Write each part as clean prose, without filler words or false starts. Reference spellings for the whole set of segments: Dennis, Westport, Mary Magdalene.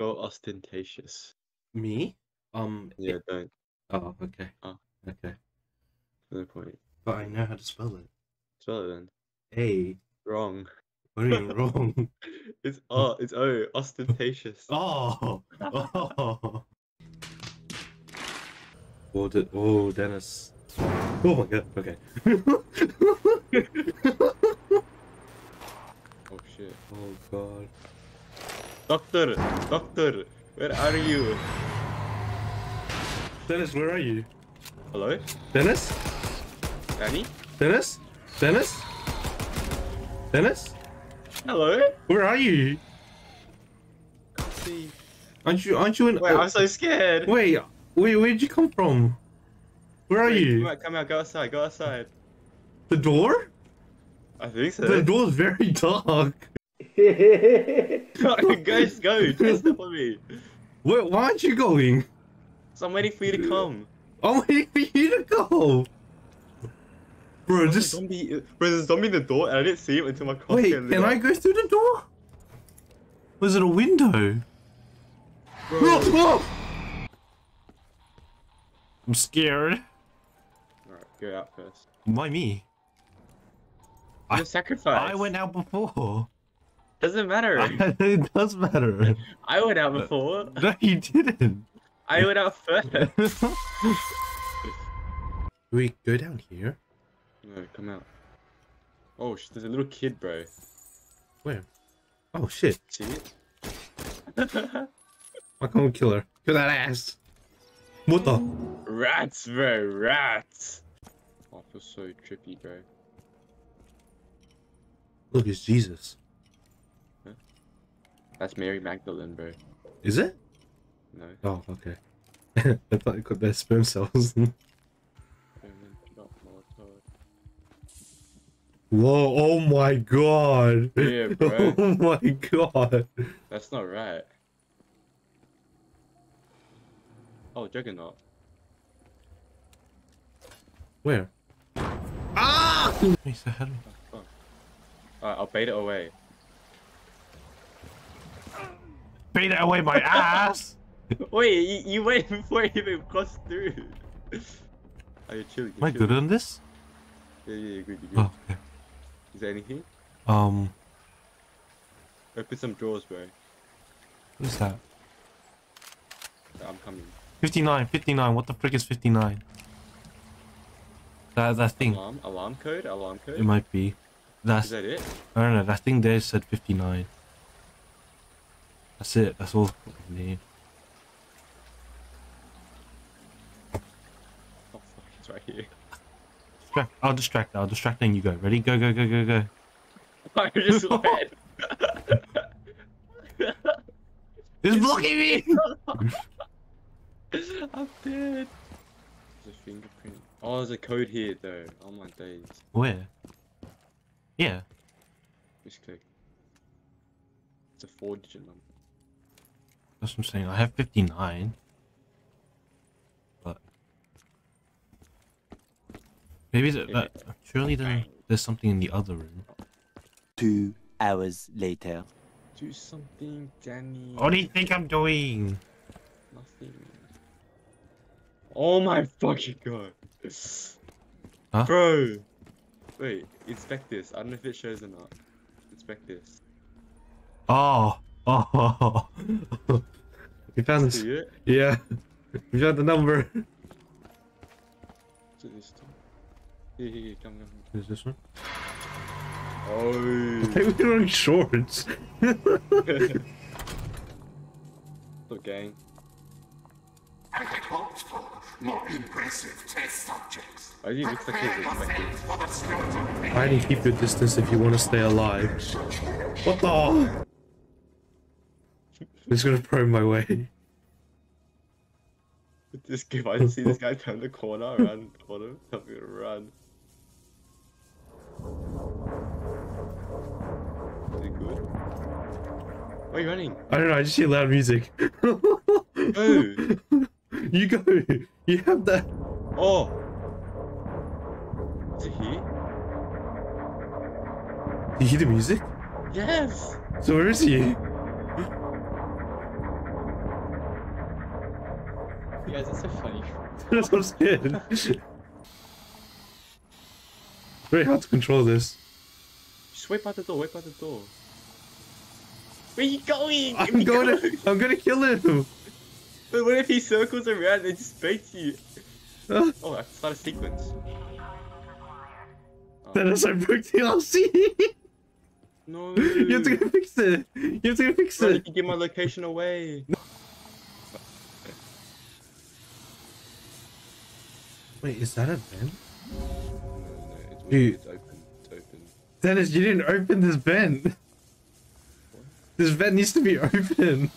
Go ostentatious. Me? Yeah, don't. Oh, okay. Oh. Okay. No point. But I know how to spell it. Spell it then. A. Wrong. What are you wrong? It's O. It's O. Ostentatious. Oh. Oh. Oh, oh, Dennis. Oh my god. Okay. Oh shit. Oh god. Doctor! Doctor! Where are you? Dennis, where are you? Hello? Dennis? Danny? Dennis? Dennis? Dennis? Hello? Where are you? I can't see. Aren't you in... Wait, I'm so scared! Wait, where'd you come from? Where are you? Come out, go outside, go outside. The door? I think so. The door's very dark. Guys, go! Test it for me! Wait, why aren't you going? So I'm waiting for you to come. I'm waiting for you to go! Bro, just... Zombie... Bro, there's a zombie in the door and I didn't see him until my car. Wait, can I go through the door? Was it a window? Bro. Whoa, whoa! I'm scared. Alright, go out first. Why me? I sacrificed. I went out before. Doesn't matter. It does matter. I went out before. No, you didn't. I went out first. We go down here? No, come out. Oh, there's a little kid, bro. Where? Oh, shit. See it? I can't kill her. Kill that ass. What the? Rats, bro. Rats. Oh, I feel so trippy, bro. Look, it's Jesus. That's Mary Magdalene, bro. Is it? No. Oh, okay. I thought it got their sperm cells. Whoa, oh my god! Yeah, bro. Oh my god! That's not right. Oh, Juggernaut. Where? Ah! Alright, I'll bait it away. Bait it away my ass! Wait, you went before you even crossed through. Are you chilling? Am I good on this? Yeah, you're good, you're good. Oh, okay. Is there anything? Open some drawers, bro. What's that? I'm coming. 59, 59, what the frick is 59? That thing. Alarm code? Alarm code? It might be. Is that it? I don't know, that thing there said 59. That's it, that's all I need. Oh fuck, it's right here. I'll distract and you go. Ready? Go, go, go, go, go. I just went. It's blocking me! I'm dead. There's a fingerprint. Oh, there's a code here though. Oh my days. Where? Yeah. Just click. It's a 4-digit number. That's what I'm saying, I have 59. But... Maybe surely there's something in the other room. 2 hours later. Do something, Danny. What do you think I'm doing? Nothing. Oh my fucking god. Huh? Bro. Wait, inspect this. I don't know if it shows or not. Inspect this. Oh. Oh, we found this. Yeah, we found the number. What's it this time? Here, come. Is this one? Oh. Hey, we're wearing shorts. Look, gang. I had hoped for more impressive test subjects. I need to keep your distance if you want to stay alive. What the? I'm just gonna probe my way. If I see this guy turn the corner, run on him, I'm gonna run. Is it good? Why are you running? I don't know, I just hear loud music. Oh! You go! You have that! Oh! Is it here? Do you hear the music? Yes! So where is he? You guys, that's so funny. That's what I'm saying. Very hard to control this. Just wipe out the door, wipe out the door. Where are you going? I'm gonna kill him! But what if he circles around and just beats you? Oh, I start a sequence. Dennis, I broke the RC! No! You have to go fix it! You have to go fix it! You get my location away! No. Wait, is that a bin? No, it's weird. It's open. It's open. Dennis, you didn't open this vent! What? This vent needs to be open!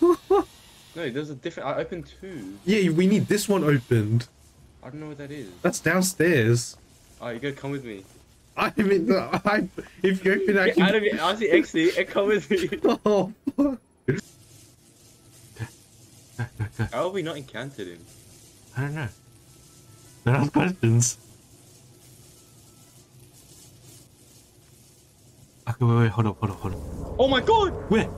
No, there's a different. I opened two. Yeah, we need this one opened. I don't know what that is. That's downstairs. Oh, you gotta come with me. I mean, no, if you open, I can. Out of it, I'll see XD and come with me. Oh, fuck. How have we not encountered him? I don't know. There are questions. Okay, wait, hold up, hold up. Oh my god! Where?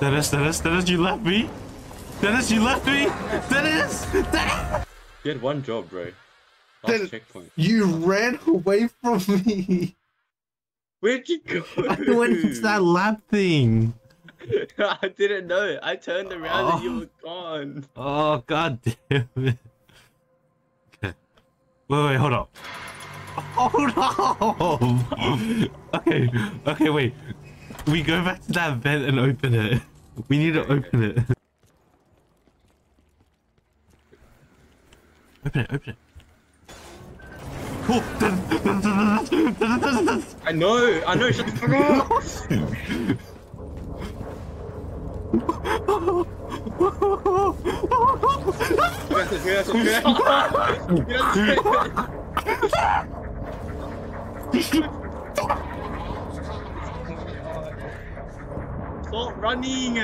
Dennis, you left me! Dennis! You had one job, bro. Last checkpoint. You ran away from me! Where'd you go? I went into that lab thing! I didn't know. I turned around and you were gone. Oh, god damn it. Okay. Wait, hold up. Oh no! Okay, wait. We go back to that vent and open it. We need to open it. Open it. Oh! I know, shut the fuck up! Stop running!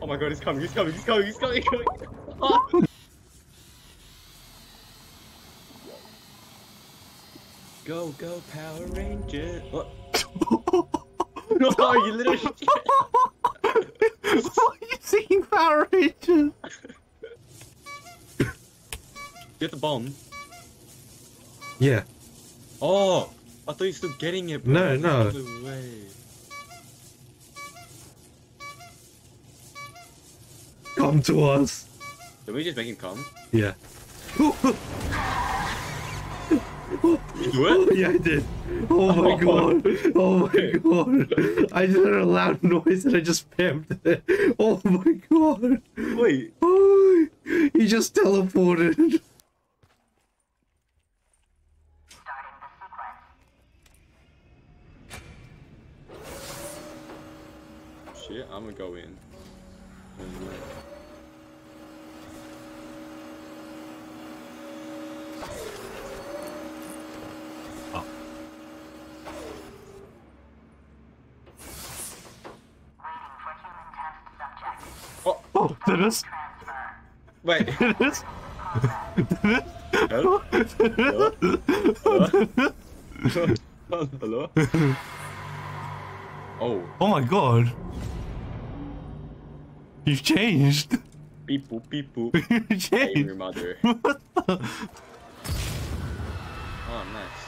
Oh my god, he's coming! Go, Power Ranger! What? No, you little shit! Why are you singing Power Rangers? Get the bomb. Yeah. Oh! I thought you were still getting it, bro. No. No way. Come to us. Did we just make him come? Yeah. Did you do it? Yeah, I did. Oh my god. I just heard a loud noise and I just spammed it. Oh my god. Wait. Oh, he just teleported. Starting the sequence. Shit, I'm gonna go in. Oh, Dennis! Wait. Dennis? Hello? Hello? Oh. Oh my god. You've changed. Beep boop, beep boop. You've changed. I'm your mother. What the? Oh, nice.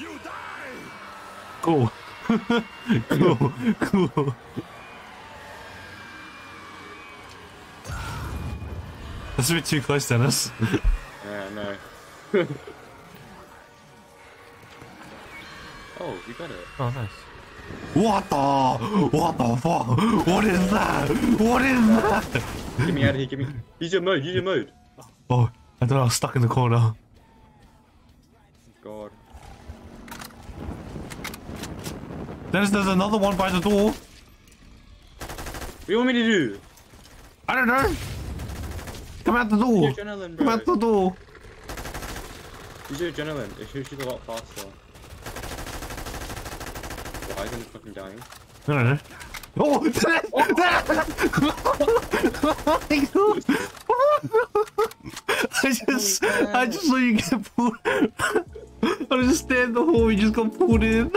You die! Cool. Cool. That's a bit too close, Dennis. Yeah, no. Oh, we got it. Oh, nice. What the fuck? What is that? Get me out of here, Use your mode. Oh, I thought I was stuck in the corner. God. Dennis, there's another one by the door. What do you want me to do? I don't know. Come out the door! Come out the door! Use your adrenaline, it shoots you a lot faster. Why isn't it fucking dying? I don't know. Oh! Oh my god! I just saw you get pulled. I was just there the hole, we just got pulled in.